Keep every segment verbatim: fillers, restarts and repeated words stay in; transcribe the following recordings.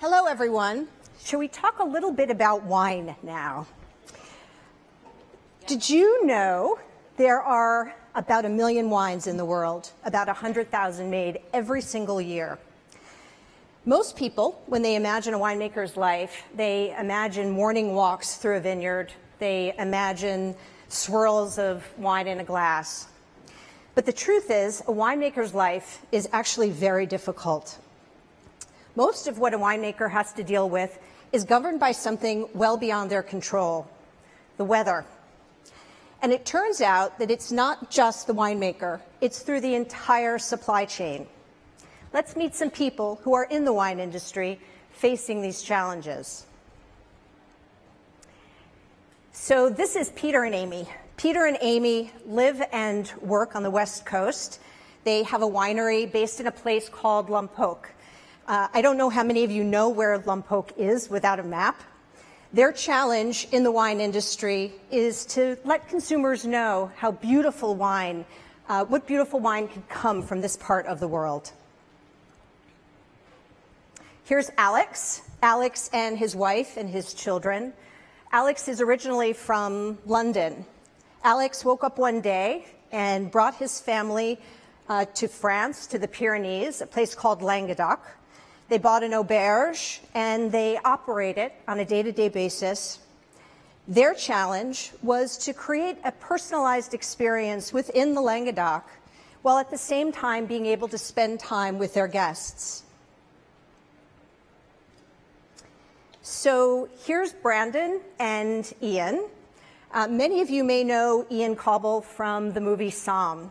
Hello, everyone. Shall we talk a little bit about wine now? Did you know there are about a million wines in the world, about one hundred thousand made every single year? Most people, when they imagine a winemaker's life, they imagine morning walks through a vineyard. They imagine swirls of wine in a glass. But the truth is, a winemaker's life is actually very difficult. Most of what a winemaker has to deal with is governed by something well beyond their control, the weather. And it turns out that it's not just the winemaker, it's through the entire supply chain. Let's meet some people who are in the wine industry facing these challenges. So this is Peter and Amy. Peter and Amy live and work on the West Coast. They have a winery based in a place called Lompoc. Uh, I don't know how many of you know where Lompoc is without a map. Their challenge in the wine industry is to let consumers know how beautiful wine, uh, what beautiful wine could come from this part of the world. Here's Alex. Alex and his wife and his children. Alex is originally from London. Alex woke up one day and brought his family uh, to France, to the Pyrenees, a place called Languedoc. They bought an auberge and they operate it on a day-to-day basis. Their challenge was to create a personalized experience within the Languedoc, while at the same time being able to spend time with their guests. So here's Brandon and Ian. Uh, many of you may know Ian Cobble from the movie Somme.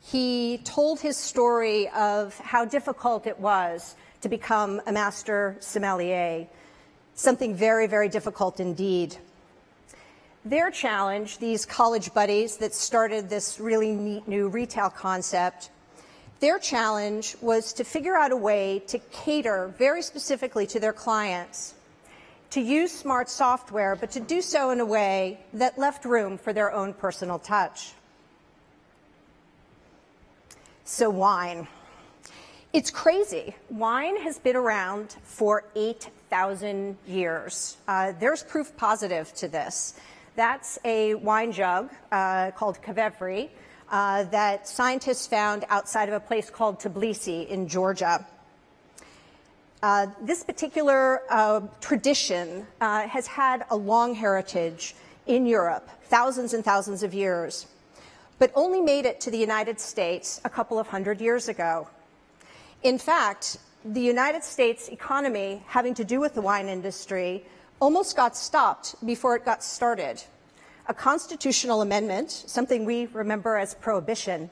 He told his story of how difficult it was to become a master sommelier, something very, very difficult indeed. Their challenge, these college buddies that started this really neat new retail concept, their challenge was to figure out a way to cater very specifically to their clients, to use smart software, but to do so in a way that left room for their own personal touch. So wine. It's crazy. Wine has been around for eight thousand years. Uh, there's proof positive to this. That's a wine jug uh, called Kvevri uh, that scientists found outside of a place called Tbilisi in Georgia. Uh, this particular uh, tradition uh, has had a long heritage in Europe, thousands and thousands of years, but only made it to the United States a couple of hundred years ago. In fact, the United States economy, having to do with the wine industry, almost got stopped before it got started. A constitutional amendment, something we remember as prohibition,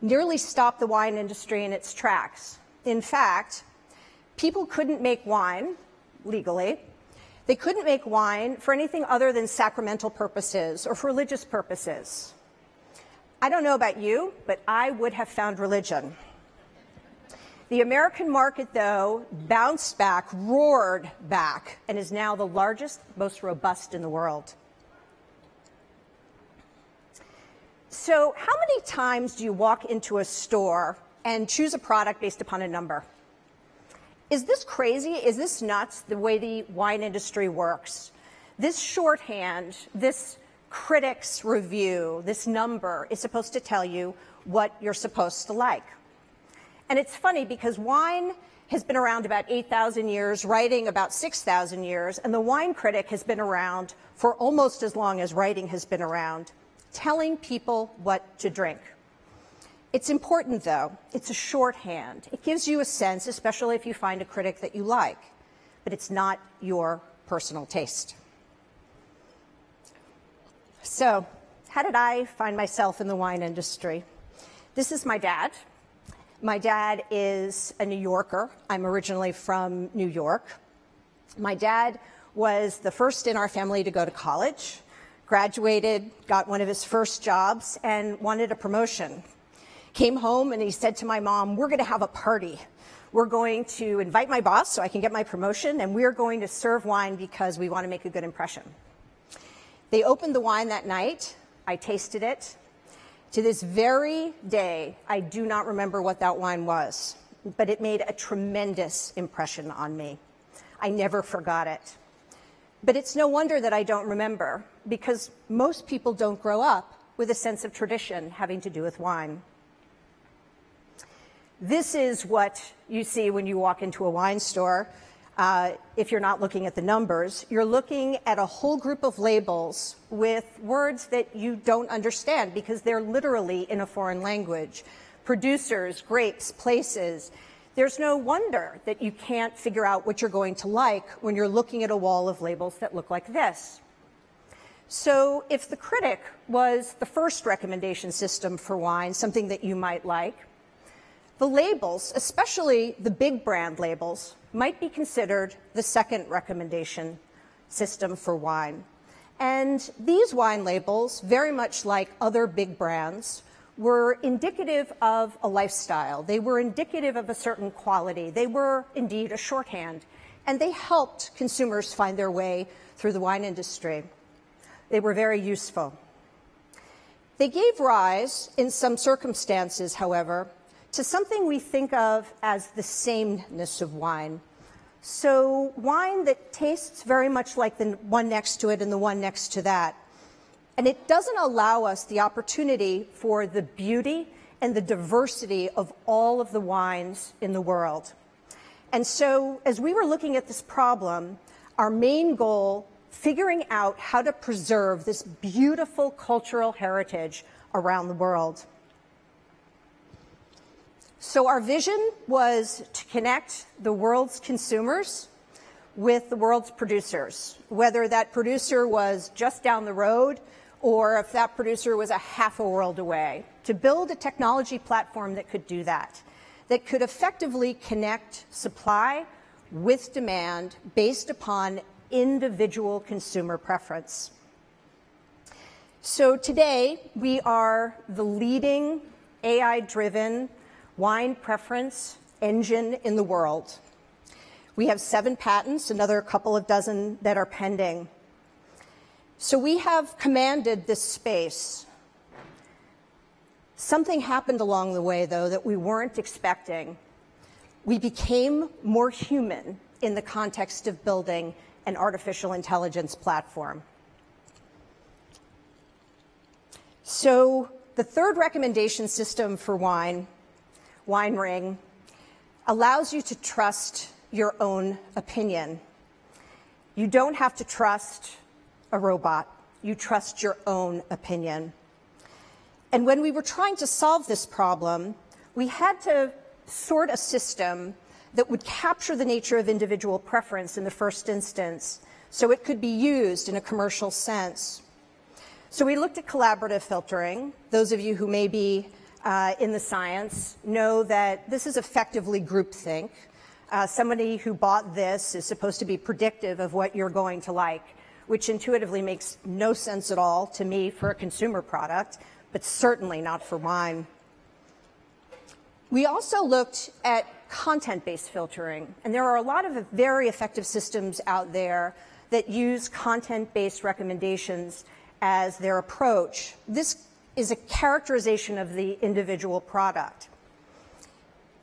nearly stopped the wine industry in its tracks. In fact, people couldn't make wine legally. They couldn't make wine for anything other than sacramental purposes or for religious purposes. I don't know about you, but I would have found religion. The American market, though, bounced back, roared back, and is now the largest, most robust in the world. So how many times do you walk into a store and choose a product based upon a number? Is this crazy? Is this nuts, the way the wine industry works? This shorthand, this critic's review, this number is supposed to tell you what you're supposed to like. And it's funny because wine has been around about eight thousand years, writing about six thousand years, and the wine critic has been around for almost as long as writing has been around, telling people what to drink. It's important, though. It's a shorthand. It gives you a sense, especially if you find a critic that you like, but it's not your personal taste. So how did I find myself in the wine industry? This is my dad. My dad is a New Yorker. I'm originally from New York. My dad was the first in our family to go to college, graduated, got one of his first jobs, and wanted a promotion. Came home and he said to my mom, we're going to have a party. We're going to invite my boss so I can get my promotion, and we're going to serve wine because we want to make a good impression. They opened the wine that night. I tasted it. To this very day, I do not remember what that wine was, but it made a tremendous impression on me. I never forgot it. But it's no wonder that I don't remember, because most people don't grow up with a sense of tradition having to do with wine. This is what you see when you walk into a wine store. Uh, if you're not looking at the numbers, you're looking at a whole group of labels with words that you don't understand because they're literally in a foreign language. Producers, grapes, places. There's no wonder that you can't figure out what you're going to like when you're looking at a wall of labels that look like this. So if the critic was the first recommendation system for wine, something that you might like, the labels, especially the big brand labels, might be considered the second recommendation system for wine. And these wine labels, very much like other big brands, were indicative of a lifestyle. They were indicative of a certain quality. They were indeed a shorthand, and they helped consumers find their way through the wine industry. They were very useful. They gave rise, in some circumstances, however, to something we think of as the sameness of wine. So wine that tastes very much like the one next to it and the one next to that. And it doesn't allow us the opportunity for the beauty and the diversity of all of the wines in the world. And so as we were looking at this problem, our main goal, figuring out how to preserve this beautiful cultural heritage around the world. So our vision was to connect the world's consumers with the world's producers, whether that producer was just down the road or if that producer was a half a world away, to build a technology platform that could do that, that could effectively connect supply with demand based upon individual consumer preference. So today we are the leading A I-driven wine preference engine in the world. We have seven patents, another couple of dozen that are pending. So we have commanded this space. Something happened along the way, though, that we weren't expecting. We became more human in the context of building an artificial intelligence platform. So the third recommendation system for wine, Wine Ring, allows you to trust your own opinion. You don't have to trust a robot. You trust your own opinion. And when we were trying to solve this problem, we had to sort a system that would capture the nature of individual preference in the first instance, so it could be used in a commercial sense. So we looked at collaborative filtering. Those of you who may be Uh, in the science know that this is effectively groupthink. Uh, somebody who bought this is supposed to be predictive of what you're going to like, which intuitively makes no sense at all to me for a consumer product, but certainly not for wine. We also looked at content-based filtering, and there are a lot of very effective systems out there that use content-based recommendations as their approach. This is a characterization of the individual product.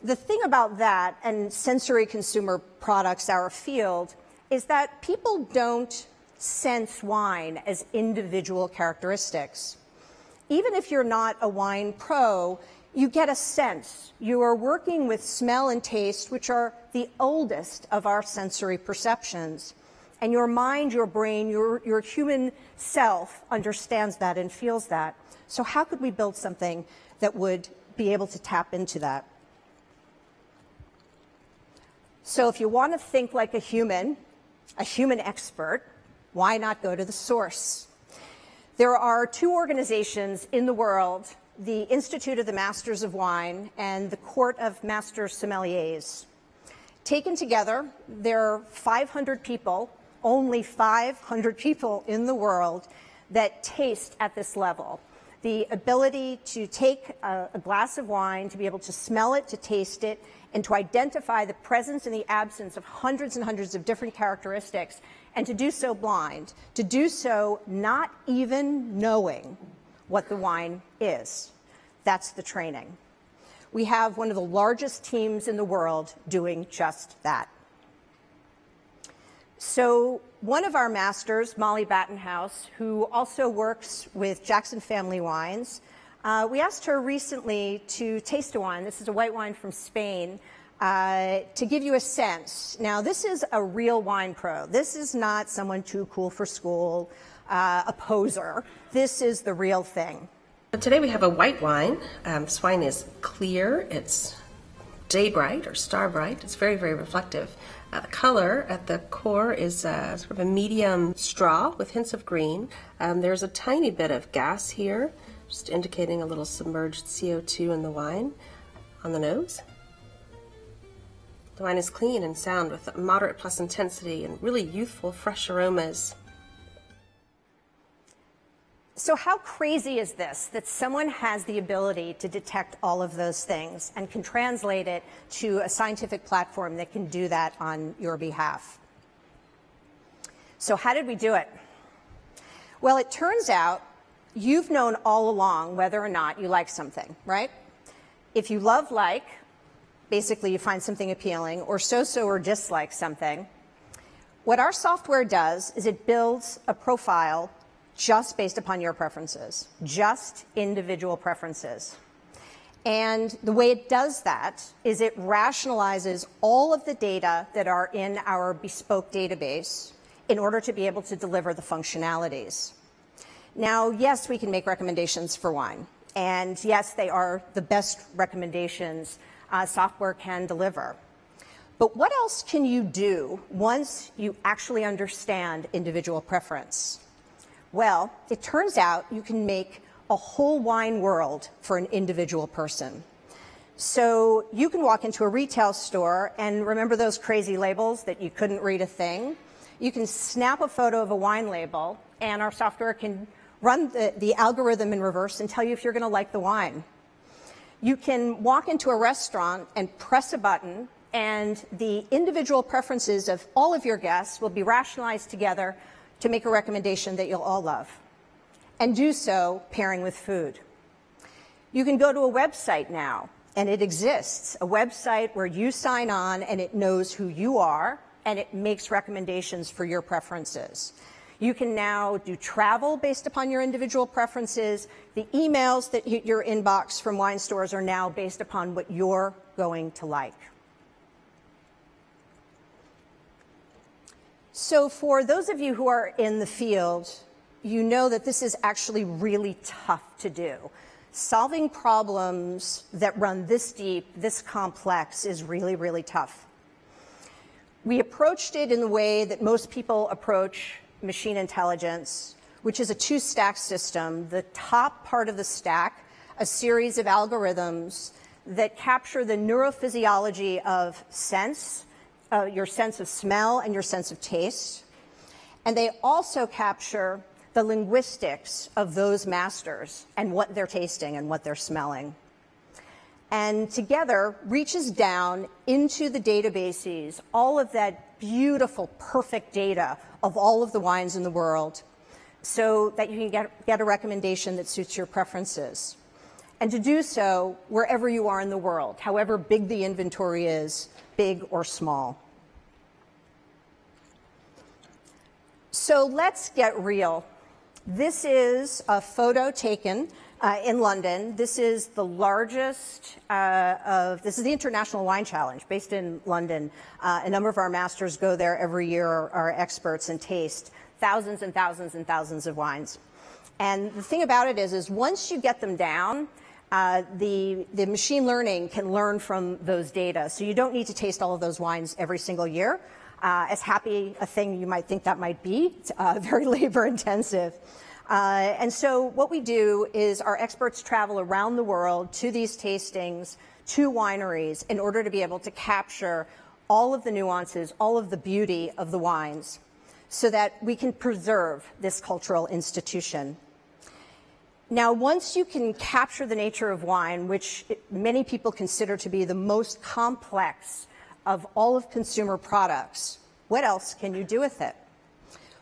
The thing about that, and sensory consumer products, our field, is that people don't sense wine as individual characteristics. Even if you're not a wine pro, you get a sense. You are working with smell and taste, which are the oldest of our sensory perceptions. And your mind, your brain, your, your human self understands that and feels that. So how could we build something that would be able to tap into that? So if you want to think like a human, a human expert, why not go to the source? There are two organizations in the world, the Institute of the Masters of Wine and the Court of Master Sommeliers. Taken together, there are five hundred people, only five hundred people in the world that taste at this level. The ability to take a, a glass of wine, to be able to smell it, to taste it, and to identify the presence and the absence of hundreds and hundreds of different characteristics, and to do so blind, to do so not even knowing what the wine is. That's the training. We have one of the largest teams in the world doing just that. So one of our masters, Molly Battenhouse, who also works with Jackson Family Wines, uh, we asked her recently to taste a wine. This is a white wine from Spain, uh, to give you a sense. Now, this is a real wine pro. This is not someone too cool for school, uh, a poser. This is the real thing. Today we have a white wine. Um, this wine is clear. It's day bright or star bright. It's very, very reflective. Uh, the color at the core is uh, sort of a medium straw with hints of green. Um, there's a tiny bit of gas here, just indicating a little submerged C O two in the wine on the nose. The wine is clean and sound with moderate plus intensity and really youthful, fresh aromas. So how crazy is this, that someone has the ability to detect all of those things and can translate it to a scientific platform that can do that on your behalf? So how did we do it? Well, it turns out you've known all along whether or not you like something, right? If you love like, basically you find something appealing, or so-so or dislike something. What our software does is it builds a profile just based upon your preferences, just individual preferences. And the way it does that is it rationalizes all of the data that are in our bespoke database in order to be able to deliver the functionalities. Now, yes, we can make recommendations for wine. And yes, they are the best recommendations uh, software can deliver. But what else can you do once you actually understand individual preference? Well, it turns out you can make a whole wine world for an individual person. So you can walk into a retail store and remember those crazy labels that you couldn't read a thing? You can snap a photo of a wine label and our software can run the, the algorithm in reverse and tell you if you're gonna like the wine. You can walk into a restaurant and press a button and the individual preferences of all of your guests will be rationalized together to make a recommendation that you'll all love, and do so pairing with food. You can go to a website now, and it exists, a website where you sign on and it knows who you are, and it makes recommendations for your preferences. You can now do travel based upon your individual preferences. The emails that hit your inbox from wine stores are now based upon what you're going to like. So for those of you who are in the field, you know that this is actually really tough to do. Solving problems that run this deep, this complex is really, really tough. We approached it in the way that most people approach machine intelligence, which is a two-stack system. The top part of the stack, a series of algorithms that capture the neurophysiology of sense, Uh, your sense of smell and your sense of taste. And they also capture the linguistics of those masters and what they're tasting and what they're smelling. And together reaches down into the databases, all of that beautiful, perfect data of all of the wines in the world so that you can get, get a recommendation that suits your preferences. And to do so wherever you are in the world, however big the inventory is, big or small. So let's get real. This is a photo taken uh, in London. This is the largest uh, of, this is the International Wine Challenge based in London. Uh, a number of our masters go there every year, are experts in taste, thousands and thousands and thousands of wines. And the thing about it is, is once you get them down, uh, the, the machine learning can learn from those data. So you don't need to taste all of those wines every single year. Uh, as happy a thing you might think that might be, it's uh, very labor intensive. Uh, and so what we do is our experts travel around the world to these tastings, to wineries, in order to be able to capture all of the nuances, all of the beauty of the wines, so that we can preserve this cultural institution. Now, once you can capture the nature of wine, which many people consider to be the most complex of all of consumer products, what else can you do with it?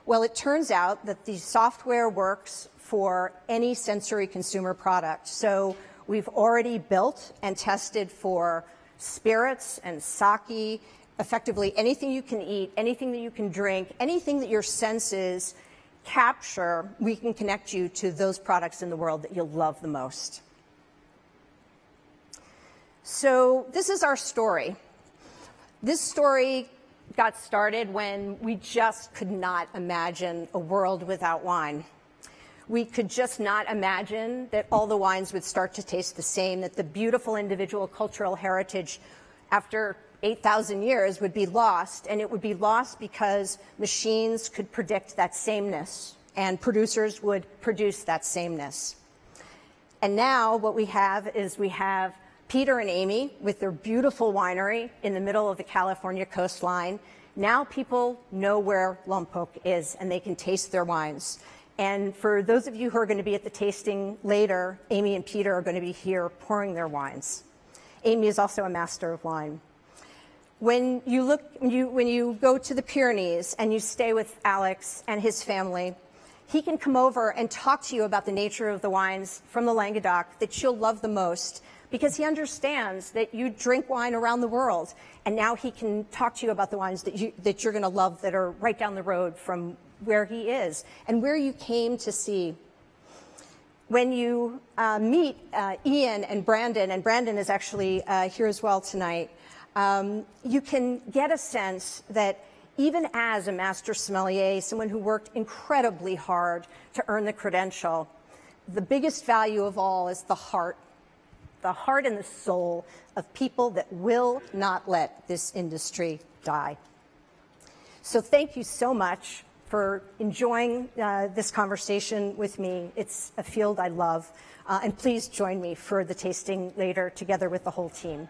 Well, it turns out that the software works for any sensory consumer product. So we've already built and tested for spirits and sake effectively anything you can eat, anything that you can drink, anything that your senses capture, we can connect you to those products in the world that you'll love the most. So this is our story. This story got started when we just could not imagine a world without wine. We could just not imagine that all the wines would start to taste the same, that the beautiful individual cultural heritage after eight thousand years would be lost, and it would be lost because machines could predict that sameness, and producers would produce that sameness. And now what we have is we have Peter and Amy with their beautiful winery in the middle of the California coastline. Now people know where Lompoc is, and they can taste their wines. And for those of you who are going to be at the tasting later, Amy and Peter are going to be here pouring their wines. Amy is also a master of wine. When you, look, you, when you go to the Pyrenees and you stay with Alex and his family, he can come over and talk to you about the nature of the wines from the Languedoc that you'll love the most, because he understands that you drink wine around the world, and now he can talk to you about the wines that, you, that you're going to love that are right down the road from where he is and where you came to see. When you uh, meet uh, Ian and Brandon, and Brandon is actually uh, here as well tonight, um, you can get a sense that even as a master sommelier, someone who worked incredibly hard to earn the credential, the biggest value of all is the heart, the heart and the soul of people that will not let this industry die. So thank you so much for enjoying uh, this conversation with me. It's a field I love, uh, and please join me for the tasting later together with the whole team.